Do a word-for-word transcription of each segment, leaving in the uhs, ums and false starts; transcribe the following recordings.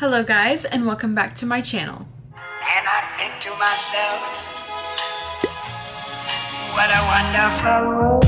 Hello guys, and welcome back to my channel. And I think to myself, what a wonderful world.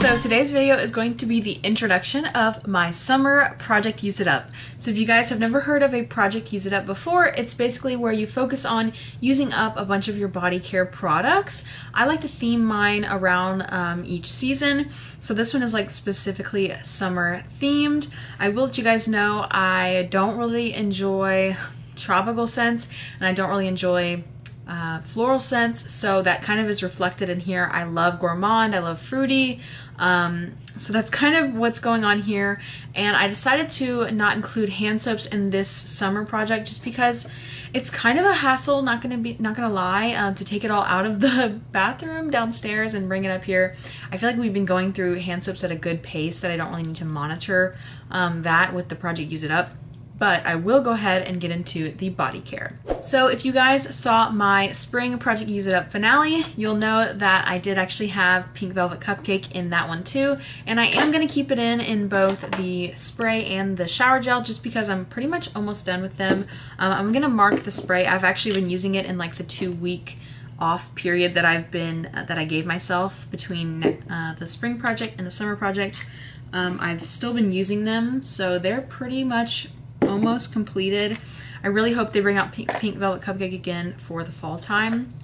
So today's video is going to be the introduction of my summer project Use It Up. So if you guys have never heard of a project Use It Up before, it's basically where you focus on using up a bunch of your body care products. I like to theme mine around um, each season. So this one is like specifically summer themed. I will let you guys know I don't really enjoy tropical scents and I don't really enjoy uh, floral scents. So that kind of is reflected in here. I love gourmand, I love fruity. Um, so that's kind of what's going on here. And I decided to not include hand soaps in this summer project just because it's kind of a hassle, not gonna be, not gonna lie, um, to take it all out of the bathroom downstairs and bring it up here. I feel like we've been going through hand soaps at a good pace that I don't really need to monitor um, that with the project Use It Up. But I will go ahead and get into the body care. So if you guys saw my spring project Use It Up finale, you'll know that I did actually have Pink Velvet Cupcake in that one too, and I am gonna keep it in in both the spray and the shower gel just because I'm pretty much almost done with them. Um, I'm gonna mark the spray. I've actually been using it in like the two week off period that I've been, uh, that I gave myself between uh, the spring project and the summer project. Um, I've still been using them, so they're pretty much almost completed. I really hope they bring out Pink, Pink Velvet Cupcake again for the fall time,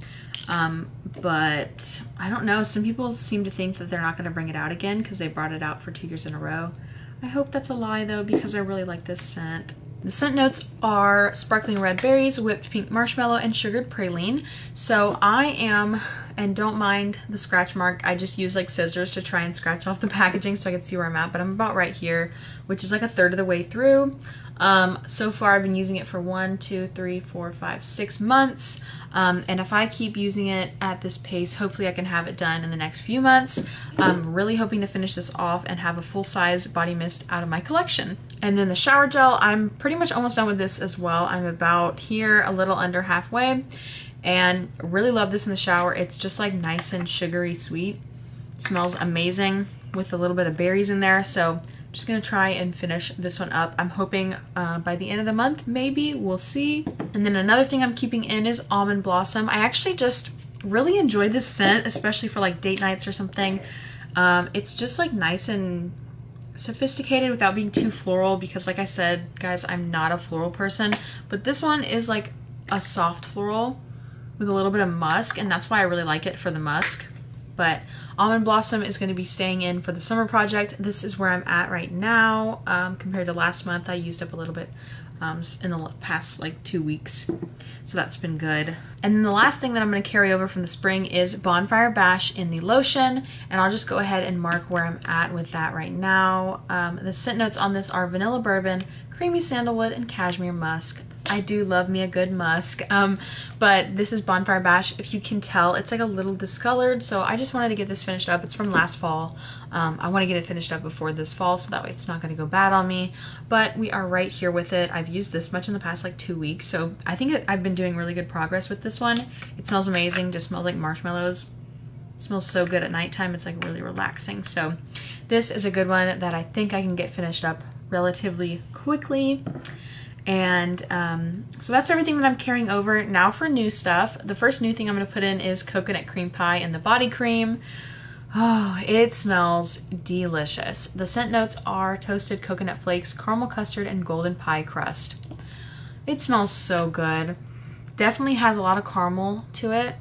um, but I don't know. Some people seem to think that they're not going to bring it out again because they brought it out for two years in a row. I hope that's a lie though, because I really like this scent. The scent notes are sparkling red berries, whipped pink marshmallow, and sugared praline. So I am, and don't mind the scratch mark, I just use like scissors to try and scratch off the packaging so I can see where I'm at, but I'm about right here, which is like a third of the way through. Um, so far I've been using it for one, two, three, four, five, six months. Um, and if I keep using it at this pace, hopefully I can have it done in the next few months. I'm really hoping to finish this off and have a full size body mist out of my collection. And then the shower gel, I'm pretty much almost done with this as well. I'm about here, a little under halfway, and really love this in the shower. It's just like nice and sugary sweet. It smells amazing with a little bit of berries in there. So just gonna try and finish this one up. I'm hoping uh, by the end of the month, maybe, we'll see. And then another thing I'm keeping in is Almond Blossom. I actually just really enjoy this scent, especially for like date nights or something. Um, it's just like nice and sophisticated without being too floral because like I said, guys, I'm not a floral person, but this one is like a soft floral with a little bit of musk, and that's why I really like it for the musk. But Almond Blossom is going to be staying in for the summer project. This is where I'm at right now. Um, compared to last month, I used up a little bit um, in the past like two weeks. So that's been good. And then the last thing that I'm going to carry over from the spring is Bonfire Bash in the lotion. And I'll just go ahead and mark where I'm at with that right now. Um, the scent notes on this are vanilla bourbon, creamy sandalwood, and cashmere musk. I do love me a good musk, um, but this is Bonfire Bash. If you can tell, it's like a little discolored, so I just wanted to get this finished up. It's from last fall. Um, I want to get it finished up before this fall, so that way it's not going to go bad on me, but we are right here with it. I've used this much in the past like two weeks, so I think it, I've been doing really good progress with this one. It smells amazing, just smells like marshmallows. It smells so good at nighttime. It's like really relaxing, so this is a good one that I think I can get finished up relatively quickly. And um, so that's everything that I'm carrying over. Now for new stuff. The first new thing I'm gonna put in is coconut cream pie and the body cream. Oh, it smells delicious. The scent notes are toasted coconut flakes, caramel custard, and golden pie crust. It smells so good. Definitely has a lot of caramel to it.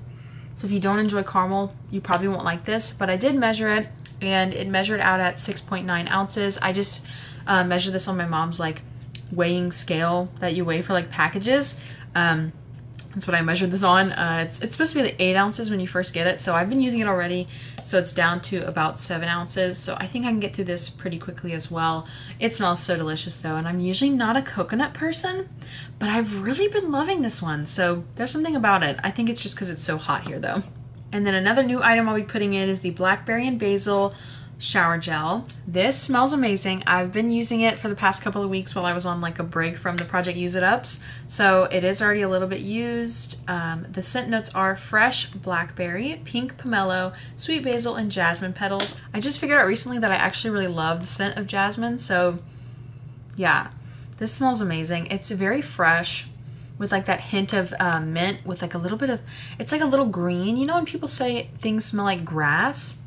So if you don't enjoy caramel, you probably won't like this, but I did measure it and it measured out at six point nine ounces. I just uh, measured this on my mom's like weighing scale that you weigh for like packages. Um, that's what I measured this on. Uh, it's, it's supposed to be like eight ounces when you first get it. So I've been using it already. So it's down to about seven ounces. So I think I can get through this pretty quickly as well. It smells so delicious though. And I'm usually not a coconut person, but I've really been loving this one. So there's something about it. I think it's just because it's so hot here though. And then another new item I'll be putting in is the blackberry and basil shower gel. This smells amazing. I've been using it for the past couple of weeks while I was on like a break from the Project Use It Ups. So it is already a little bit used. Um, the scent notes are fresh blackberry, pink pomelo, sweet basil, and jasmine petals. I just figured out recently that I actually really love the scent of jasmine. So yeah, this smells amazing. It's very fresh, with like that hint of uh, mint, with like a little bit of, it's like a little green. You know when people say things smell like grass?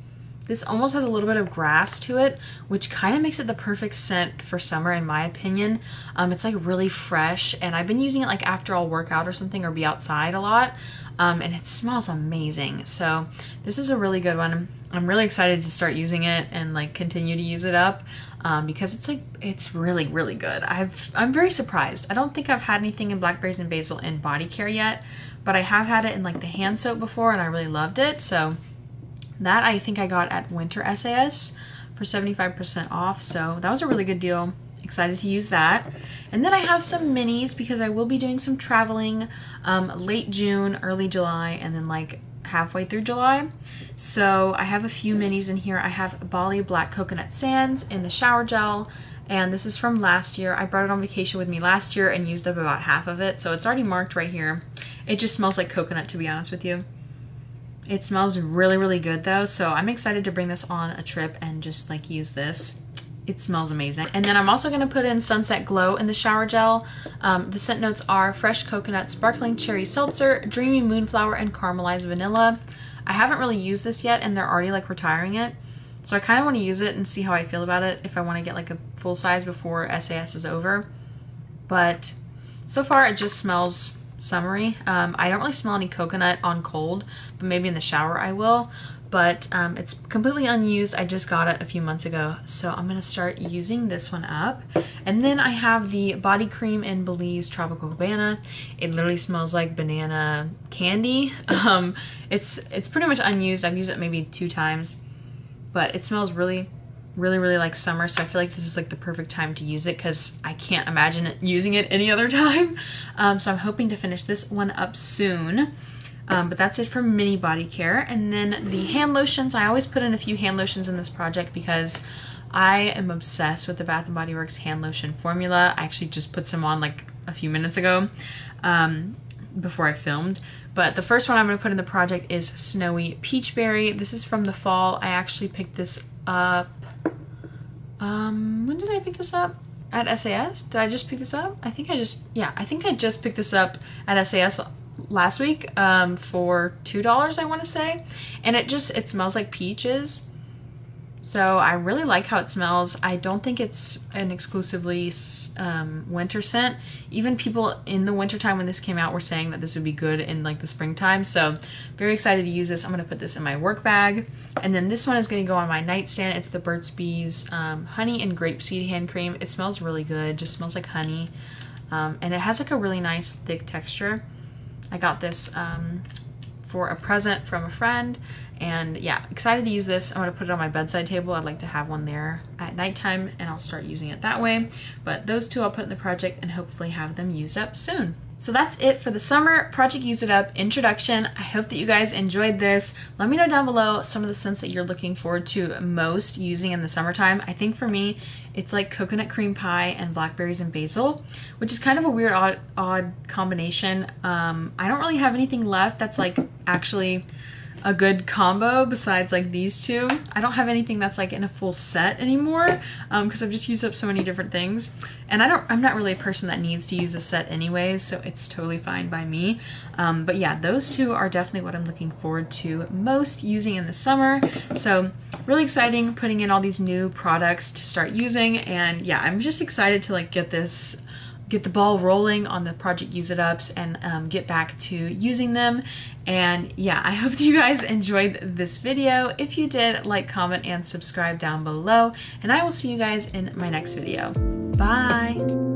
This almost has a little bit of grass to it, which kind of makes it the perfect scent for summer in my opinion. Um, it's like really fresh, and I've been using it like after I'll work out or something or be outside a lot, um, and it smells amazing. So this is a really good one. I'm really excited to start using it and like continue to use it up um, because it's like, it's really, really good. I've, I'm very surprised. I don't think I've had anything in blackberries and basil in body care yet, but I have had it in like the hand soap before and I really loved it. So that I think I got at Winter S A S for seventy-five percent off, so that was a really good deal. Excited to use that. And then I have some minis because I will be doing some traveling um, late June, early July, and then like halfway through July. So I have a few minis in here. I have Bali Black Coconut Sands in the shower gel, and this is from last year. I brought it on vacation with me last year and used up about half of it, so it's already marked right here. It just smells like coconut, to be honest with you. It smells really, really good though, so I'm excited to bring this on a trip and just like use this. It smells amazing. And then I'm also gonna put in Sunset Glow in the shower gel. Um, the scent notes are fresh coconut, sparkling cherry seltzer, dreamy moonflower, and caramelized vanilla. I haven't really used this yet and they're already like retiring it. So I kinda wanna use it and see how I feel about it, if I wanna get like a full size before S A S is over. But so far it just smells summery. Um, I don't really smell any coconut on cold, but maybe in the shower I will. But um, it's completely unused. I just got it a few months ago, so I'm gonna start using this one up. And then I have the body cream in Belize Tropical Cabana. It literally smells like banana candy. Um, it's it's pretty much unused. I've used it maybe two times, but it smells really, really, really like summer, so I feel like this is like the perfect time to use it because I can't imagine it, using it any other time. Um, so I'm hoping to finish this one up soon. Um, but that's it for mini body care. And then the hand lotions, I always put in a few hand lotions in this project because I am obsessed with the Bath and Body Works hand lotion formula. I actually just put some on like a few minutes ago um, before I filmed. But the first one I'm gonna put in the project is Snowy Peachberry. This is from the fall. I actually picked this up Um, when did I pick this up? At S A S? Did I just pick this up? I think I just, yeah, I think I just picked this up at S A S last week um, for two dollars, I want to say. And it just, it smells like peaches. So I really like how it smells. I don't think it's an exclusively um, winter scent. Even people in the wintertime when this came out were saying that this would be good in like the springtime. So very excited to use this. I'm gonna put this in my work bag. And then this one is gonna go on my nightstand. It's the Burt's Bees um, Honey and Grapeseed Hand Cream. It smells really good, just smells like honey. Um, and it has like a really nice thick texture. I got this um, for a present from a friend. And yeah, excited to use this. I'm gonna put it on my bedside table. I'd like to have one there at nighttime and I'll start using it that way. But those two I'll put in the project and hopefully have them used up soon. So that's it for the summer Project Use It Up introduction. I hope that you guys enjoyed this. Let me know down below some of the scents that you're looking forward to most using in the summertime. I think for me, it's like coconut cream pie and blackberries and basil, which is kind of a weird, odd, odd combination. Um, I don't really have anything left that's like actually a good combo besides like these two. I don't have anything that's like in a full set anymore um, because I've just used up so many different things. And I don't, I'm not really a person that needs to use a set anyways, so it's totally fine by me. Um, but yeah, those two are definitely what I'm looking forward to most using in the summer. So really exciting putting in all these new products to start using. And yeah, I'm just excited to like get this get the ball rolling on the Project Use It Ups and um, get back to using them. And yeah, I hope you guys enjoyed this video. If you did, like, comment, and subscribe down below. And I will see you guys in my next video. Bye.